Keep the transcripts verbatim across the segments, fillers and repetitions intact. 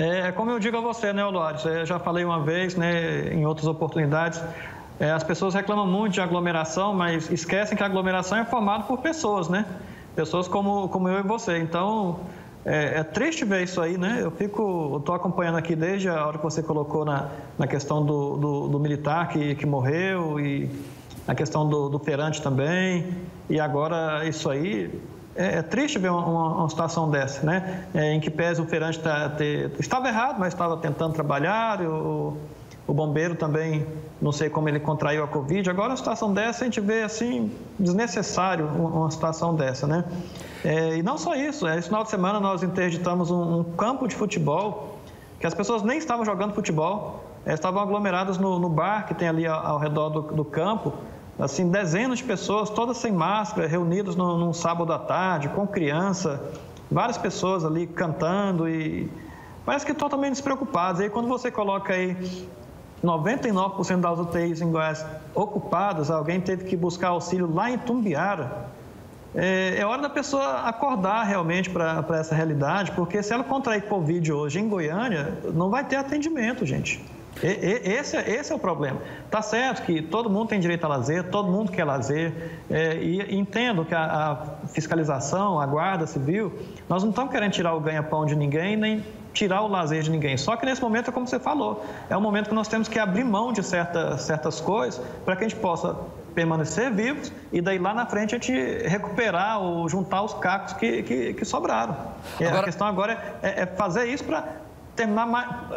É, como eu digo a você, né, Luares, eu já falei uma vez, né, em outras oportunidades, é, as pessoas reclamam muito de aglomeração, mas esquecem que a aglomeração é formada por pessoas, né? Pessoas como, como eu e você. Então, é, é triste ver isso aí, né? Eu fico, eu tô acompanhando aqui desde a hora que você colocou na, na questão do, do, do militar que, que morreu e a questão do, do Ferrante também, e agora isso aí... É triste ver uma, uma, uma situação dessa, né? É, em que pese o Ferrante tá, ter, estava errado, mas estava tentando trabalhar, o, o bombeiro também, não sei como ele contraiu a Covid. Agora, uma situação dessa, a gente vê, assim, desnecessário uma, uma situação dessa, né? É, e não só isso, é, esse final de semana nós interditamos um, um campo de futebol, que as pessoas nem estavam jogando futebol, é, estavam aglomeradas no, no bar que tem ali ao, ao redor do, do campo, assim, dezenas de pessoas, todas sem máscara, reunidas no, num sábado à tarde, com criança, várias pessoas ali cantando e parece que totalmente despreocupadas. Aí quando você coloca aí noventa e nove por cento das U T Is em Goiás ocupadas, alguém teve que buscar auxílio lá em Tumbiara, é, é hora da pessoa acordar realmente para essa realidade, porque se ela contrair Covid hoje em Goiânia, não vai ter atendimento, gente. Esse, esse é o problema. Tá certo que todo mundo tem direito a lazer, todo mundo quer lazer, é, e entendo que a, a fiscalização, a guarda civil, nós não estamos querendo tirar o ganha-pão de ninguém, nem tirar o lazer de ninguém. Só que nesse momento, é como você falou, é um momento que nós temos que abrir mão de certa, certas coisas para que a gente possa permanecer vivos e daí lá na frente a gente recuperar ou juntar os cacos que, que, que sobraram. Agora... A questão agora é, é fazer isso para... terminar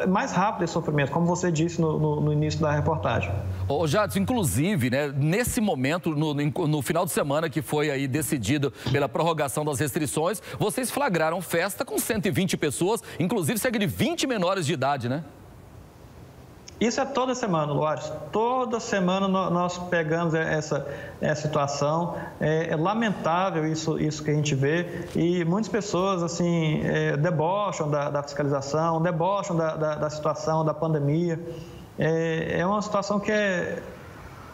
mais rápido esse sofrimento, como você disse no, no, no início da reportagem. Ô, Jadson, inclusive, né, nesse momento, no, no final de semana que foi aí decidido pela prorrogação das restrições, vocês flagraram festa com cento e vinte pessoas, inclusive cerca de vinte menores de idade, né? Isso é toda semana, Luares. Toda semana nós pegamos essa, essa situação. É, é lamentável isso, isso que a gente vê. E muitas pessoas assim, é, debocham da, da fiscalização, debocham da, da, da situação, da pandemia. É, é uma situação que é...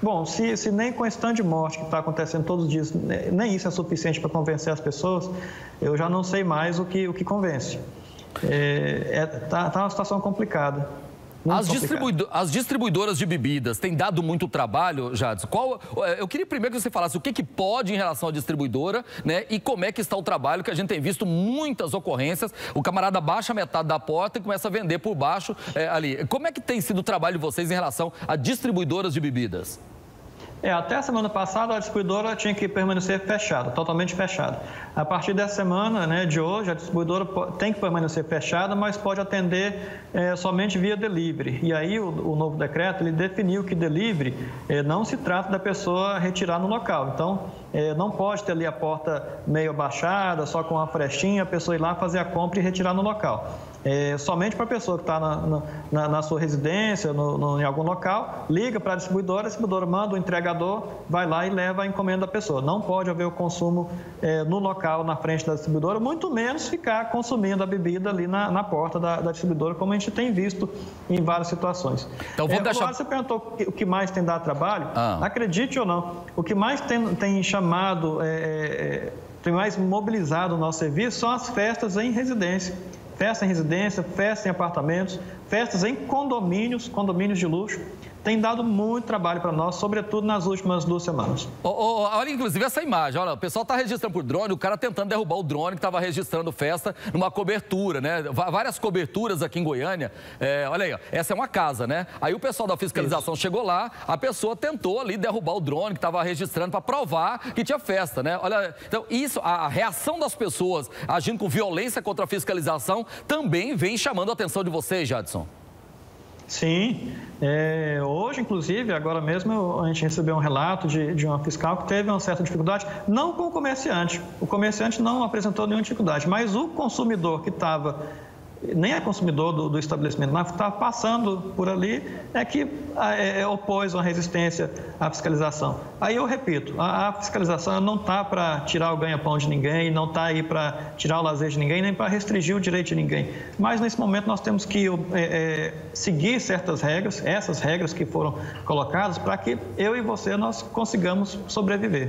Bom, se, se nem com esse tanto de morte que está acontecendo todos os dias, nem isso é suficiente para convencer as pessoas, eu já não sei mais o que, o que convence. É, é, tá, tá uma situação complicada. As, distribuido as distribuidoras de bebidas têm dado muito trabalho, Jadson? Qual? Eu queria primeiro que você falasse o que, que pode em relação à distribuidora, né? E como é que está o trabalho, que a gente tem visto muitas ocorrências. O camarada baixa metade da porta e começa a vender por baixo é, ali. Como é que tem sido o trabalho de vocês em relação a distribuidoras de bebidas? É, até a semana passada a distribuidora tinha que permanecer fechada, totalmente fechada. A partir dessa semana, né, de hoje, a distribuidora tem que permanecer fechada, mas pode atender é, somente via delivery. E aí o, o novo decreto, ele definiu que delivery é, não se trata da pessoa retirar no local. Então, é, não pode ter ali a porta meio abaixada, só com uma frestinha, a pessoa ir lá fazer a compra e retirar no local. É, somente para a pessoa que está na, na, na sua residência, no, no, em algum local, liga para a distribuidora, a distribuidora manda o entregador, vai lá e leva a encomenda da pessoa. Não pode haver o consumo é, no local, na frente da distribuidora, muito menos ficar consumindo a bebida ali na, na porta da, da distribuidora, como a gente tem visto em várias situações. Então, vou é, deixar... Agora, você perguntou o que mais tem dado trabalho. Ah. Acredite ou não, o que mais tem, tem chamado, é, tem mais mobilizado o nosso serviço são as festas em residência. Festa em residência, festa em apartamentos, festas em condomínios, condomínios de luxo, tem dado muito trabalho para nós, sobretudo nas últimas duas semanas. Oh, oh, olha, inclusive, essa imagem, olha, o pessoal está registrando por drone, o cara tentando derrubar o drone que estava registrando festa numa cobertura, né? Várias coberturas aqui em Goiânia. É, olha aí, ó, essa é uma casa, né? Aí o pessoal da fiscalização Isso. chegou lá, a pessoa tentou ali derrubar o drone que estava registrando para provar que tinha festa, né? Olha, então, isso, a, a reação das pessoas agindo com violência contra a fiscalização também vem chamando a atenção de vocês, Jadson. Sim, é, hoje, inclusive, agora mesmo, a gente recebeu um relato de, de uma fiscal que teve uma certa dificuldade, não com o comerciante. O comerciante não apresentou nenhuma dificuldade, mas o consumidor que estava, nem é consumidor do, do estabelecimento, mas estava passando por ali, é que é, opôs uma resistência à fiscalização. Aí eu repito, a, a fiscalização não está para tirar o ganha-pão de ninguém, não está aí para tirar o lazer de ninguém, nem para restringir o direito de ninguém. Mas nesse momento nós temos que é, é, seguir certas regras, essas regras que foram colocadas, para que eu e você nós consigamos sobreviver.